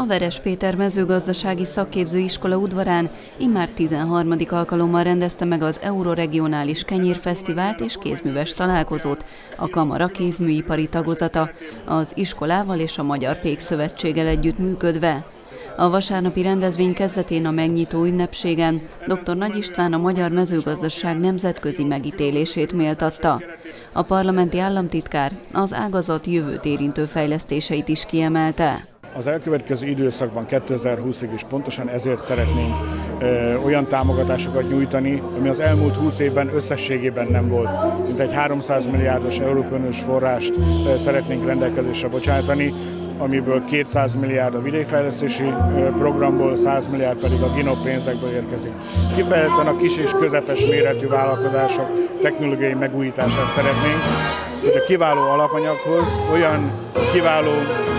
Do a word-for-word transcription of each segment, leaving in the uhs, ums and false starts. a Veres Péter Mezőgazdasági Szakképző Iskola udvarán immár tizenharmadik alkalommal rendezte meg az Euroregionális Kenyérfesztivált és kézműves találkozót a kamara kézműipari tagozata, az iskolával és a Magyar Pékszövetséggel együtt működve. A vasárnapi rendezvény kezdetén a megnyitó ünnepségen dr. Nagy István a magyar mezőgazdaság nemzetközi megítélését méltatta. A parlamenti államtitkár az ágazat jövőt érintő fejlesztéseit is kiemelte. Az elkövetkező időszakban kétezer-húszig is pontosan ezért szeretnénk ö, olyan támogatásokat nyújtani, ami az elmúlt húsz évben összességében nem volt. Mint egy háromszáz milliárdos európai uniós forrást ö, szeretnénk rendelkezésre bocsátani, amiből kétszáz milliárd a vidékfejlesztési programból, száz milliárd pedig a GINOP pénzekből érkezik. Kifejezetten a kis és közepes méretű vállalkozások technológiai megújítását szeretnénk, hogy a kiváló alapanyaghoz olyan kiváló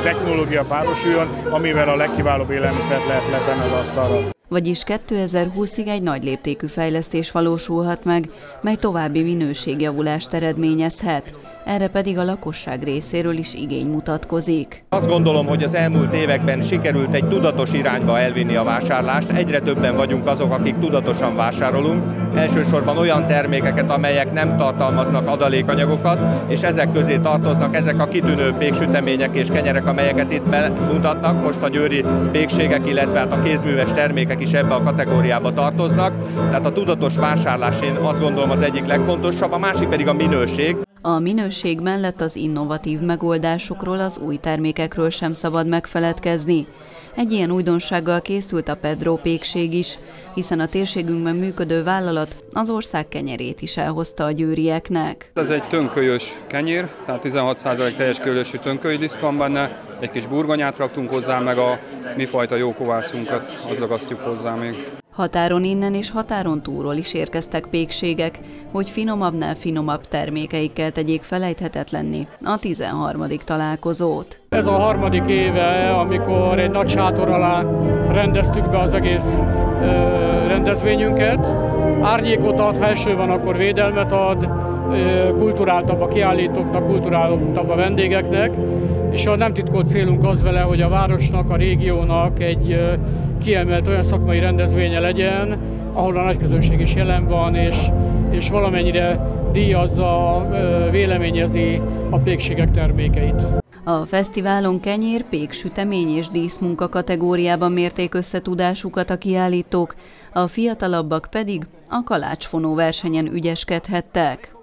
technológia párosuljon, amivel a legkiválóbb élelmiszert lehet letenni az asztalra. Vagyis kétezer-húszig egy nagy léptékű fejlesztés valósulhat meg, mely további minőségjavulást eredményezhet. Erre pedig a lakosság részéről is igény mutatkozik. Azt gondolom, hogy az elmúlt években sikerült egy tudatos irányba elvinni a vásárlást. Egyre többen vagyunk azok, akik tudatosan vásárolunk. Elsősorban olyan termékeket, amelyek nem tartalmaznak adalékanyagokat, és ezek közé tartoznak ezek a kitűnő péksütemények és kenyerek, amelyeket itt bemutatnak. Most a győri pékségek, illetve hát a kézműves termékek is ebbe a kategóriába tartoznak. Tehát a tudatos vásárlás, én azt gondolom, az egyik legfontosabb, a másik pedig a minőség. A minőség mellett az innovatív megoldásokról, az új termékekről sem szabad megfeledkezni. Egy ilyen újdonsággal készült a Pedro Pékség is, hiszen a térségünkben működő vállalat az ország kenyerét is elhozta a győrieknek. Ez egy tönkölyös kenyér, tehát tizenhat százalék teljes kölyösű tönkölydiszt van benne, egy kis burgonyát raktunk hozzá, meg a mi fajta jókovászunkat, az ragasztjuk hozzá még. Határon innen és határon túlról is érkeztek pékségek, hogy finomabbnál finomabb termékeikkel tegyék felejthetetlenni a tizenharmadik találkozót. Ez a harmadik éve, amikor egy nagy sátor alá rendeztük be az egész uh, rendezvényünket. Árnyékot ad, ha eső van, akkor védelmet ad, uh, kulturáltabb a kiállítóknak, kulturáltabb a vendégeknek. És a nem titkolt célunk az vele, hogy a városnak, a régiónak egy kiemelt olyan szakmai rendezvénye legyen, ahol a nagyközönség is jelen van, és, és valamennyire díjazza, véleményezi a pékségek termékeit. A fesztiválon kenyér, péksütemény és díszmunka kategóriában mérték össze tudásukat a kiállítók, a fiatalabbak pedig a kalácsfonó versenyen ügyeskedhettek.